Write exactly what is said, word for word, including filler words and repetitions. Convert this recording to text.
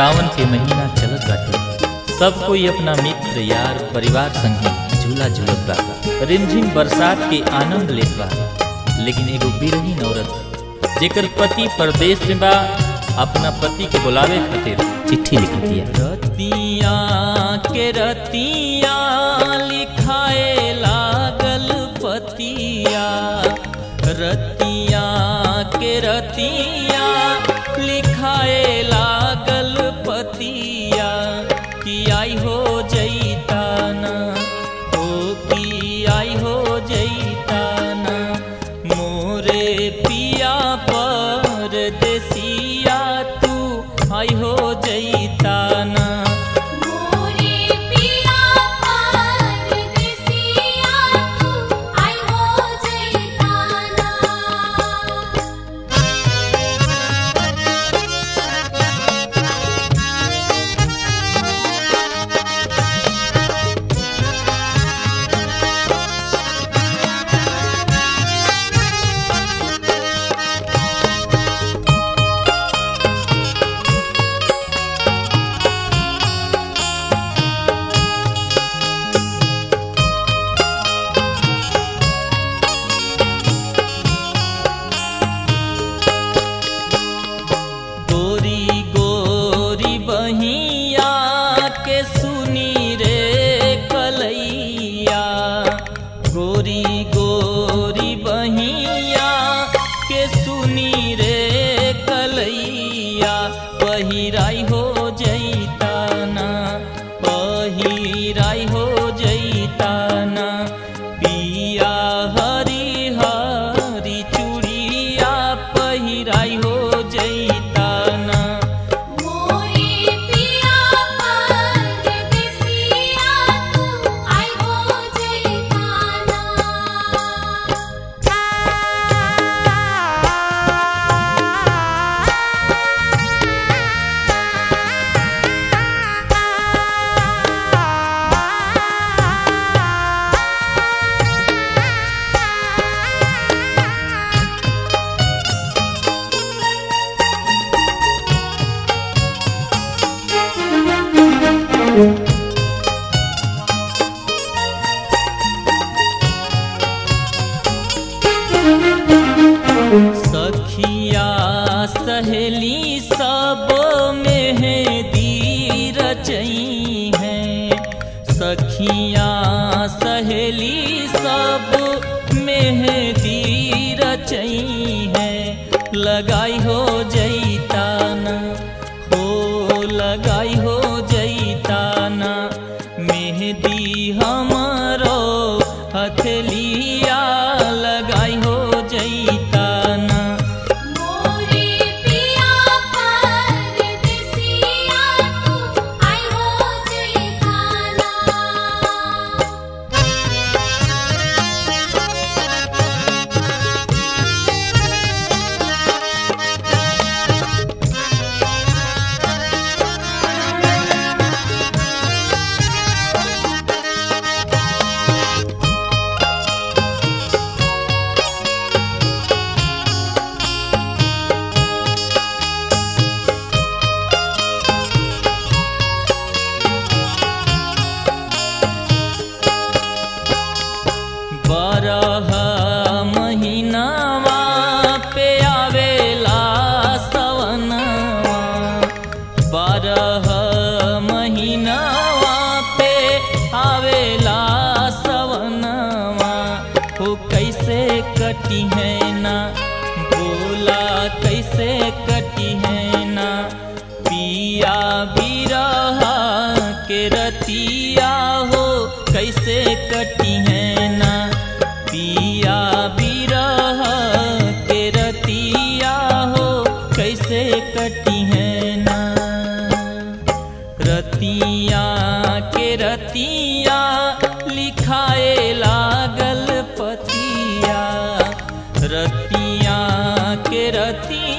सावन के महीना चलत बाटे, सब कोई अपना मित्र यार परिवार संगे झूला झूलत बा, रिमझिम बरसात के आनंद लेत बा। लेकिन एगो बिरहीन औरत जेकर पति परदेश में बा, अपना पति के बुलावे खातिर चिट्ठी लिख दिया। रतिया के रतिया लिखाए लागल पतिया, रतिया के रतिया लिखाए लागल पतिया, कि आई हो जैताना, ओ कि आई हो जैताना, मोरे पिया परदेसिया तू आई हो जैताना। पहिराई हो जैताना, पहिराई हो जैताना, पिया हरी हरी चूड़िया पहिराई हो जैताना। सखिया सहेली सब मेहंदी रचई हैं, सखिया सहेली सब मेहंदी रचई हैं, लगाई हो जैताना, हो लगाई हो जैताना, मेहंदी हमारो हथेलिया लगाई हो जैताना। कटी है ना बोला कैसे कटी है ना, पिया बिरह के रतिया हो कैसे कटी है ना, पिया बिरह के रतिया हो कैसे कटी है ना। रतिया के रतिया लिखाए लागल पतिया, रतिया के रतिया